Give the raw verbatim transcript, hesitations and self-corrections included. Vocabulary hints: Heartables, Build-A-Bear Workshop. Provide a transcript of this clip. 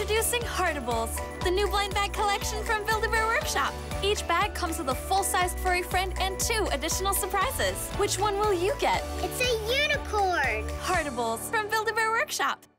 Introducing Heartables, the new blind bag collection from Build-A-Bear Workshop. Each bag comes with a full-sized furry friend and two additional surprises. Which one will you get? It's a unicorn! Heartables from Build-A-Bear Workshop.